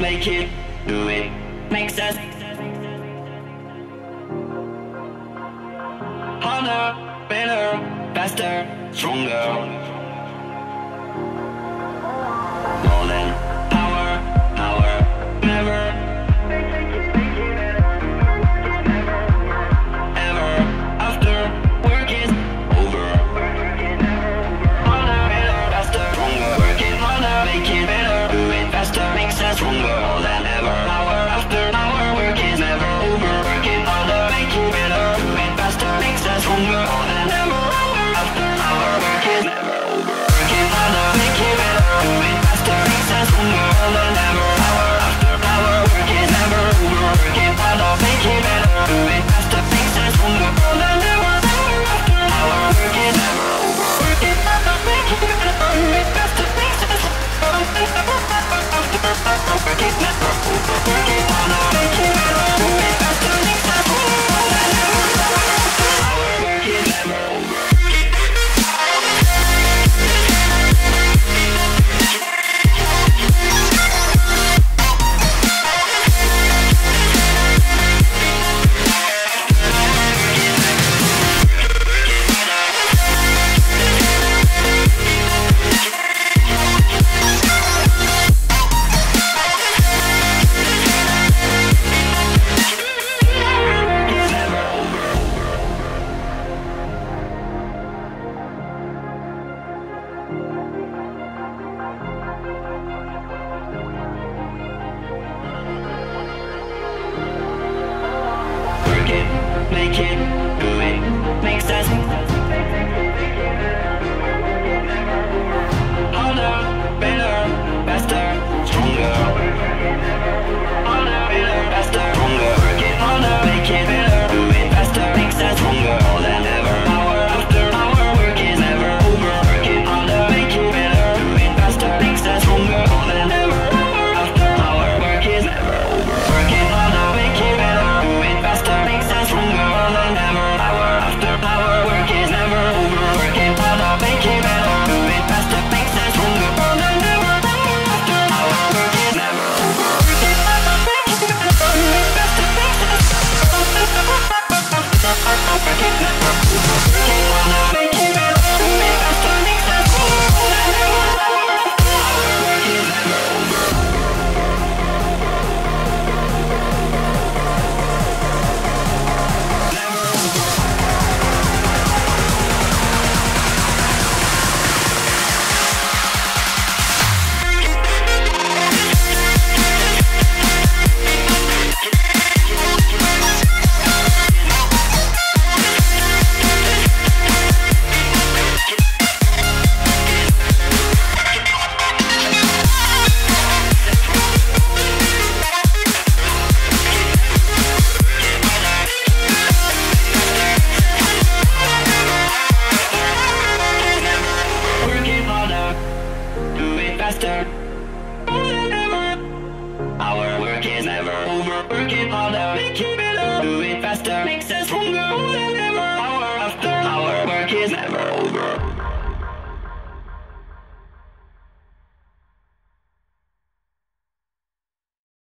make it, do it, makes us harder, better, faster, stronger. More than power, never, ever, after work is over. Harder, better, faster, stronger. Work it harder, make it better, do it faster, makes us stronger.